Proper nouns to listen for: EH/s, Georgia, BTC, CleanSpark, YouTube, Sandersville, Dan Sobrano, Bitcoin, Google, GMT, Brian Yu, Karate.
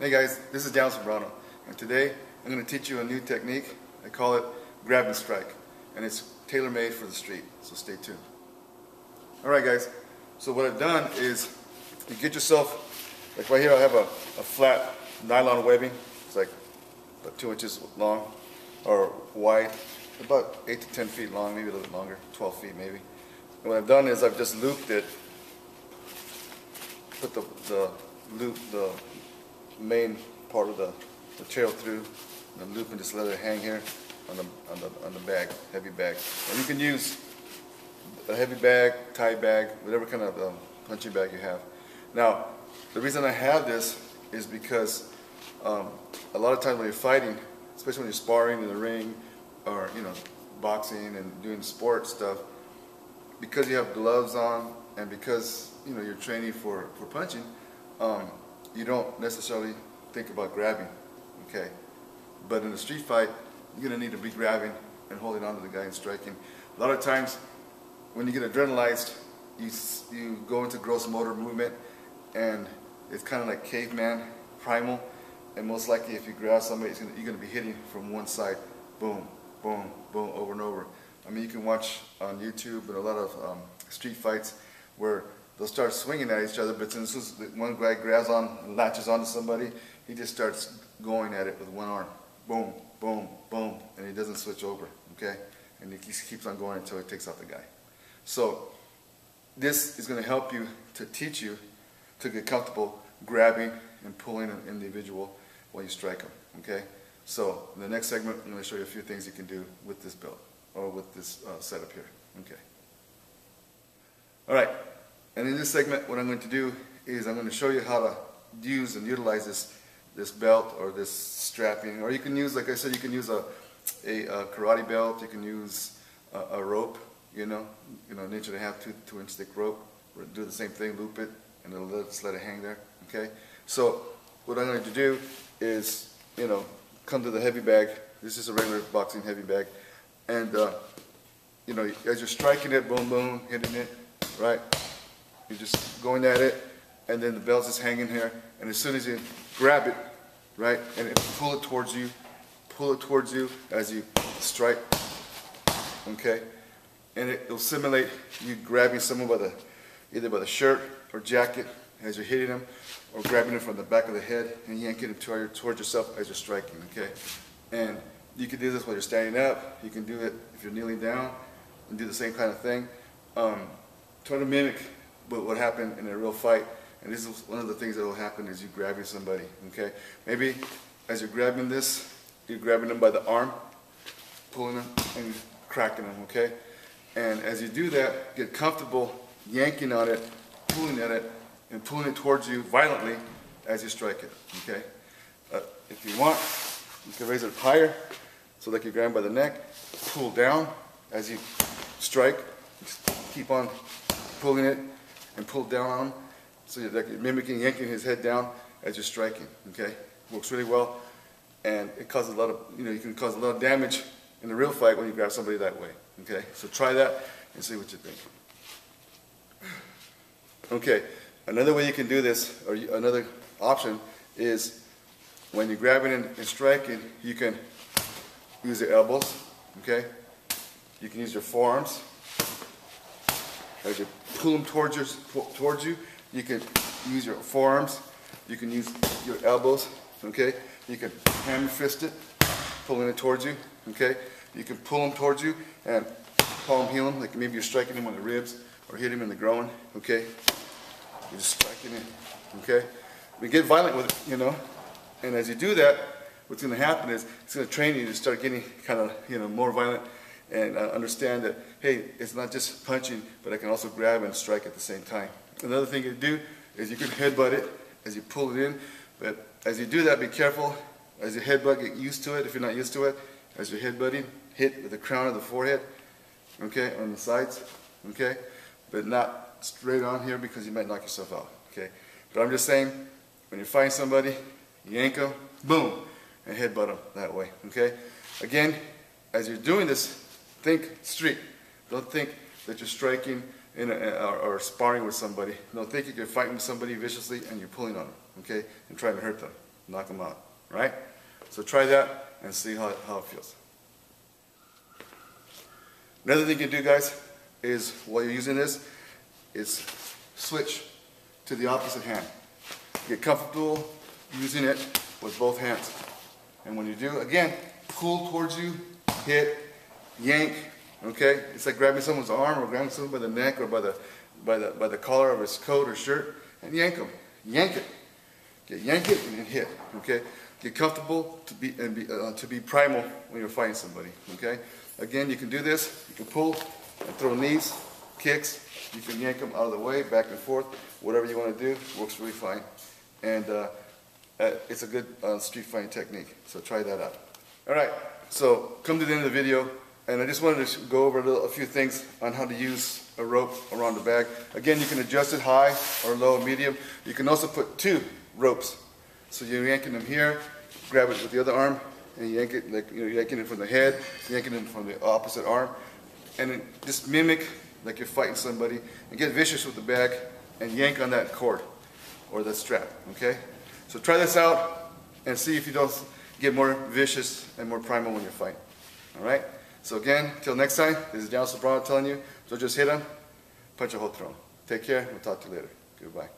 Hey guys, this is Dan Sobrano, and today I'm going to teach you a new technique. I call it grab and strike, and it's tailor-made for the street, so stay tuned. Alright guys, so what I've done is you get yourself, like right here I have a flat nylon webbing. It's like about 2 inches long or wide, about 8 to 10 feet long, maybe a little bit longer, 12 feet maybe. And what I've done is I've just looped it, put the main part of the trail through, and then loop and just let it hang here on the bag, heavy bag. And you can use a heavy bag, tie bag, whatever kind of punching bag you have. Now, the reason I have this is because a lot of times when you're fighting, especially when you're sparring in the ring, or you know, boxing and doing sport stuff, because you have gloves on and because you know you're training for punching, you don't necessarily think about grabbing, okay? But in a street fight, you're gonna need to be grabbing and holding on to the guy and striking. A lot of times, when you get adrenalized, you go into gross motor movement, and it's kind of like caveman, primal, and most likely if you grab somebody, you're gonna be hitting from one side, boom, boom, boom, over and over. I mean, you can watch on YouTube and a lot of street fights where they'll start swinging at each other, but as soon as one guy grabs on and latches onto somebody, he just starts going at it with one arm. Boom, boom, boom, and he doesn't switch over, okay? And he keeps on going until he takes out the guy. So this is going to help you to teach you to get comfortable grabbing and pulling an individual while you strike them, okay? So in the next segment, I'm going to show you a few things you can do with this belt or with this setup here, okay? All right. And in this segment, what I'm going to do is I'm going to show you how to use and utilize this belt or this strapping. Or you can use, like I said, you can use a karate belt. You can use a rope, you know, an inch and a half, two inch thick rope. We'll do the same thing, loop it, and it'll let it hang there. Okay. So what I'm going to do is, you know, come to the heavy bag. This is a regular boxing heavy bag, and you know, as you're striking it, boom, boom, hitting it, right. You're just going at it, and then the belt's just hanging here, and as soon as you grab it, right, and pull it towards you as you strike, okay, and it'll simulate you grabbing someone either by the shirt or jacket as you're hitting them, or grabbing them from the back of the head and yanking them towards yourself as you're striking, okay, and you can do this while you're standing up, you can do it if you're kneeling down, and do the same kind of thing, try to mimic but what happened in a real fight, and this is one of the things that will happen is you grabbing somebody, okay? Maybe as you're grabbing this, you're grabbing them by the arm, pulling them and cracking them, okay? And as you do that, get comfortable yanking on it, pulling at it, and pulling it towards you violently as you strike it, okay? If you want, you can raise it up higher, so like you're grabbing by the neck, pull down as you strike, just keep on pulling it, and pull down on him, so you're mimicking, yanking his head down as you're striking, okay? Works really well, and it causes a lot of, you know, you can cause a lot of damage in the real fight when you grab somebody that way, okay? So try that and see what you think. Okay, another way you can do this, or another option, is when you're grabbing and striking, you can use your elbows, okay? You can use your forearms. As you pull them towards you, you can use your forearms, you can use your elbows, okay? You can hammer fist it, pulling it towards you, okay? You can pull them towards you and palm heel him, like maybe you're striking him on the ribs or hit him in the groin, okay? You're just striking it, okay? We get violent with it, you know? And as you do that, what's going to happen is it's going to train you to start getting kind of, you know, more violent. And understand that, hey, it's not just punching, but I can also grab and strike at the same time. Another thing you do is you can headbutt it as you pull it in, but as you do that, be careful. As you headbutt, get used to it if you're not used to it. As you're headbutting, hit with the crown of the forehead, okay, on the sides, okay, but not straight on here because you might knock yourself out, okay. But I'm just saying, when you find somebody, yank them, boom, and headbutt them that way, okay. Again, as you're doing this, think street. Don't think that you're striking or sparring with somebody. No, think you're fighting with somebody viciously and you're pulling on them, okay, and trying to hurt them. knock them out, right? So try that and see how it feels. Another thing you can do, guys, is while you're using this, is switch to the opposite hand. Get comfortable using it with both hands. And when you do, again, pull towards you, hit, yank, okay? It's like grabbing someone's arm or grabbing someone by the neck or by the collar of his coat or shirt and yank them. Yank it. Okay, yank it and then hit, okay? Get comfortable to be primal when you're fighting somebody, okay? Again, you can do this. You can pull and throw knees, kicks. You can yank them out of the way, back and forth. Whatever you want to do works really fine. And it's a good street fighting technique. So try that out. All right, so come to the end of the video. And I just wanted to go over a few things on how to use a rope around the bag. Again, you can adjust it high or low, medium. You can also put two ropes. So you're yanking them here, grab it with the other arm, and yank it, like, you know, yanking it from the head, yanking it from the opposite arm. And then just mimic like you're fighting somebody and get vicious with the bag and yank on that cord or that strap, okay? So try this out and see if you don't get more vicious and more primal when you're fighting, all right? So again, till next time, this is Dan Sobrano telling you, so just hit him, punch a hole through him. Take care, we'll talk to you later. Goodbye.